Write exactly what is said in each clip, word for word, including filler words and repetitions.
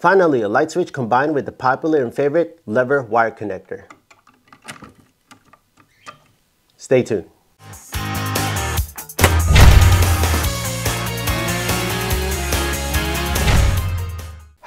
Finally, a light switch combined with the popular and favorite lever wire connector. Stay tuned.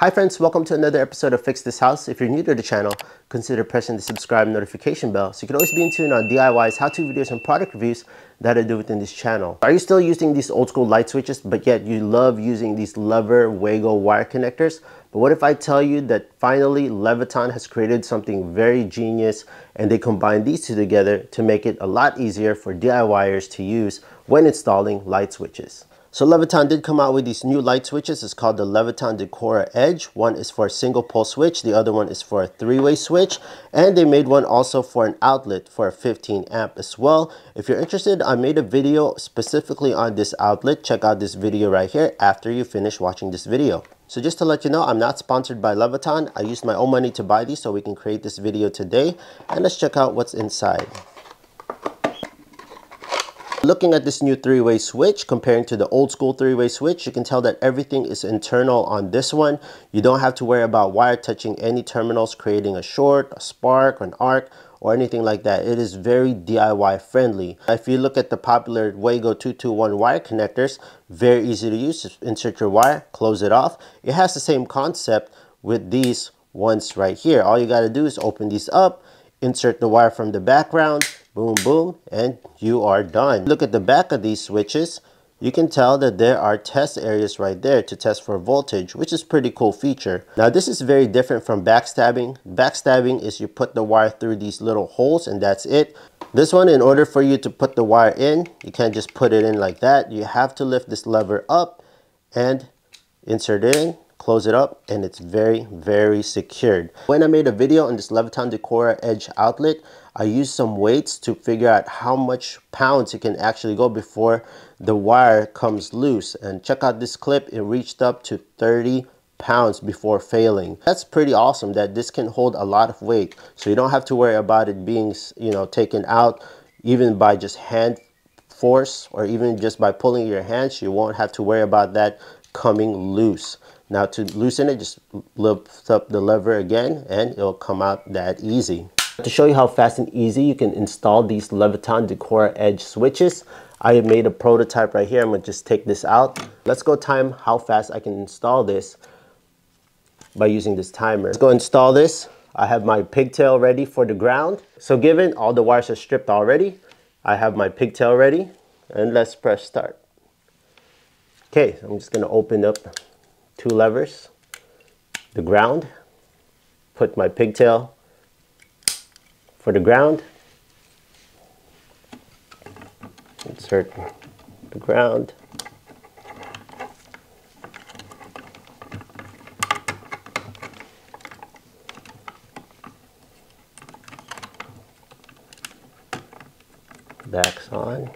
Hi friends, welcome to another episode of Fix This House. If you're new to the channel, consider pressing the subscribe and notification bell so you can always be in tune on D I Ys, how-to videos, and product reviews that I do within this channel. Are you still using these old school light switches, but yet you love using these lever Wago wire connectors? But what if I tell you that finally Leviton has created something very genius and they combine these two together to make it a lot easier for D I Yers to use when installing light switches? So Leviton did come out with these new light switches. It's called the Leviton Decora Edge. One is for a single pole switch. The other one is for a three-way switch. And they made one also for an outlet for a fifteen amp as well. If you're interested, I made a video specifically on this outlet. Check out this video right here after you finish watching this video. So just to let you know, I'm not sponsored by Leviton. I used my own money to buy these so we can create this video today. And let's check out what's inside. Looking at this new three-way switch, comparing to the old school three-way switch, you can tell that everything is internal on this one. You don't have to worry about wire touching any terminals, creating a short, a spark, an arc, or anything like that. It is very D I Y friendly. If you look at the popular Wago two two one wire connectors, very easy to use. Just insert your wire, close it off. It has the same concept with these ones right here. All you gotta do is open these up, insert the wire from the background, boom, boom, and you are done. Look at the back of these switches. You can tell that there are test areas right there to test for voltage, which is a pretty cool feature. Now, this is very different from backstabbing. Backstabbing is you put the wire through these little holes and that's it. This one, in order for you to put the wire in, you can't just put it in like that. You have to lift this lever up and insert it in, close it up, and it's very, very secured. When I made a video on this Leviton Decora Edge outlet, I used some weights to figure out how much pounds it can actually go before the wire comes loose. And check out this clip, it reached up to thirty pounds before failing. That's pretty awesome that this can hold a lot of weight. So you don't have to worry about it being, you know, taken out even by just hand force or even just by pulling your hands. You won't have to worry about that coming loose. Now to loosen it, just lift up the lever again and it'll come out that easy. To show you how fast and easy you can install these Leviton Decora Edge switches, I made a prototype right here. I'm gonna just take this out. Let's go time how fast I can install this by using this timer. Let's go install this. I have my pigtail ready for the ground. So given all the wires are stripped already, I have my pigtail ready and let's press start. Okay, so I'm just gonna open up two levers, the ground, put my pigtail for the ground, insert the ground, back's on,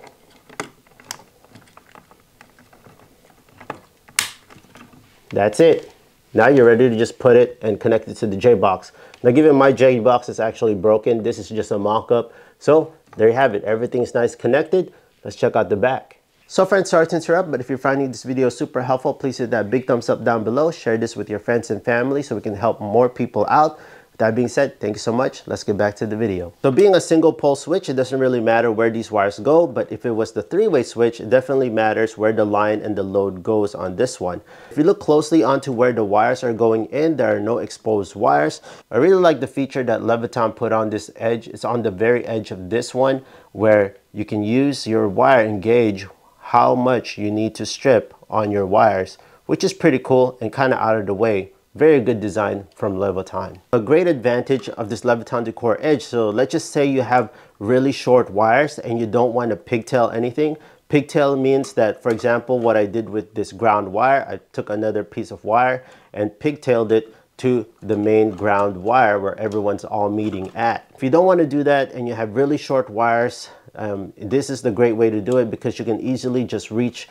that's it. Now you're ready to just put it and connect it to the J-Box. Now given my J-Box is actually broken, this is just a mock-up. So there you have it, everything's nice connected. Let's check out the back. So friends, sorry to interrupt, but if you're finding this video super helpful, please hit that big thumbs up down below. Share this with your friends and family so we can help more people out. That being said, thank you so much. Let's get back to the video. So being a single pole switch, it doesn't really matter where these wires go, but if it was the three-way switch, it definitely matters where the line and the load goes on this one. If you look closely onto where the wires are going in, there are no exposed wires. I really like the feature that Leviton put on this edge. It's on the very edge of this one where you can use your wire and gauge how much you need to strip on your wires, which is pretty cool and kind of out of the way. Very good design from Leviton. A great advantage of this Leviton Decora Edge, so let's just say you have really short wires and you don't want to pigtail anything. Pigtail means that, for example, what I did with this ground wire, I took another piece of wire and pigtailed it to the main ground wire where everyone's all meeting at. If you don't want to do that and you have really short wires, um, this is the great way to do it because you can easily just reach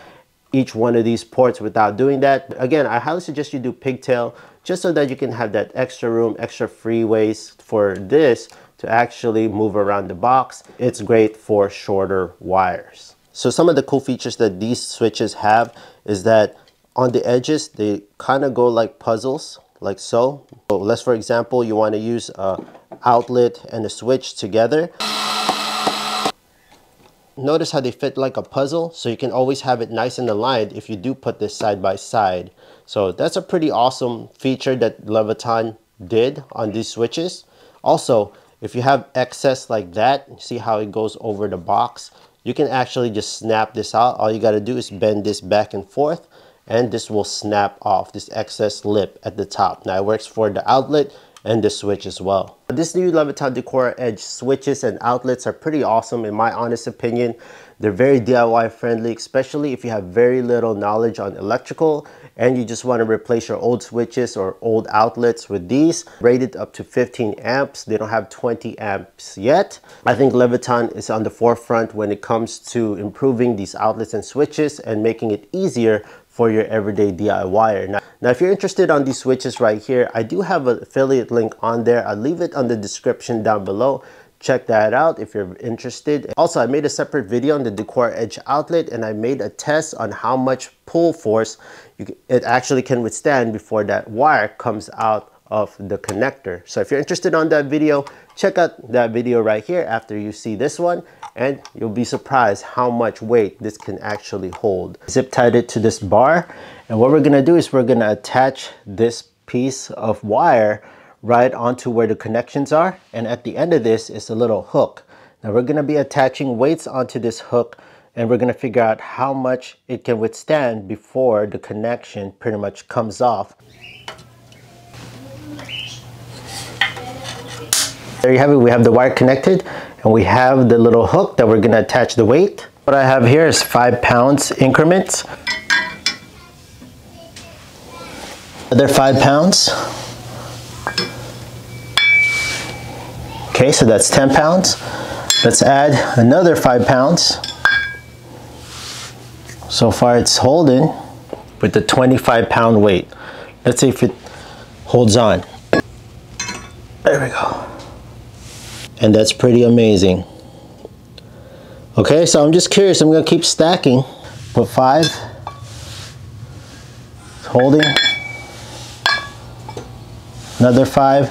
each one of these ports without doing that. Again, I highly suggest you do pigtail just so that you can have that extra room, extra freeways for this to actually move around the box. It's great for shorter wires. So some of the cool features that these switches have is that on the edges, they kind of go like puzzles like so. So let's, for example, you want to use a outlet and a switch together. Notice how they fit like a puzzle, so you can always have it nice and aligned if you do put this side by side. So that's a pretty awesome feature that Leviton did on these switches. Also, if you have excess like that, see how it goes over the box? You can actually just snap this out. All you got to do is bend this back and forth, and this will snap off this excess lip at the top. Now it works for the outlet and the switch as well. This new Leviton Decora Edge switches and outlets are pretty awesome in my honest opinion. They're very D I Y friendly, especially if you have very little knowledge on electrical and you just want to replace your old switches or old outlets with these. Rated up to fifteen amps. They don't have twenty amps yet. I think Leviton is on the forefront when it comes to improving these outlets and switches and making it easier for your everyday DIYer. Now, now if you're interested on these switches right here, I do have an affiliate link on there. I'll leave it on the description down below. Check that out if you're interested. Also, I made a separate video on the Decora Edge outlet, and I made a test on how much pull force you, it actually can withstand before that wire comes out of the connector. So if you're interested on that video, check out that video right here after you see this one, and you'll be surprised how much weight this can actually hold. Zip tied it to this bar, and what we're gonna do is we're gonna attach this piece of wire right onto where the connections are, and at the end of this is a little hook. Now we're gonna be attaching weights onto this hook, and we're gonna figure out how much it can withstand before the connection pretty much comes off. There you have it, we have the wire connected and we have the little hook that we're gonna attach the weight. What I have here is five pounds increments. Another five pounds. Okay, so that's ten pounds. Let's add another five pounds. So far it's holding with the twenty-five pound weight. Let's see if it holds on. There we go. And that's pretty amazing. Okay, so I'm just curious. I'm gonna keep stacking. Put five. It's holding. Another five.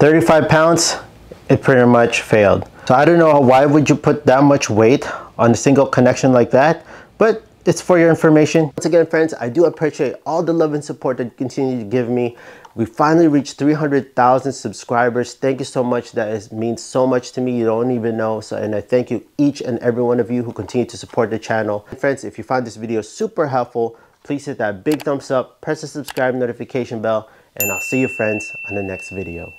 thirty-five pounds. It pretty much failed. So I don't know why would you put that much weight on a single connection like that, but it's for your information. Once again, friends, I do appreciate all the love and support that you continue to give me. We finally reached three hundred thousand subscribers. Thank you so much. That is, means so much to me. You don't even know. So, and I thank you, each and every one of you who continue to support the channel. And friends, if you found this video super helpful, please hit that big thumbs up, press the subscribe notification bell, and I'll see you, friends, on the next video.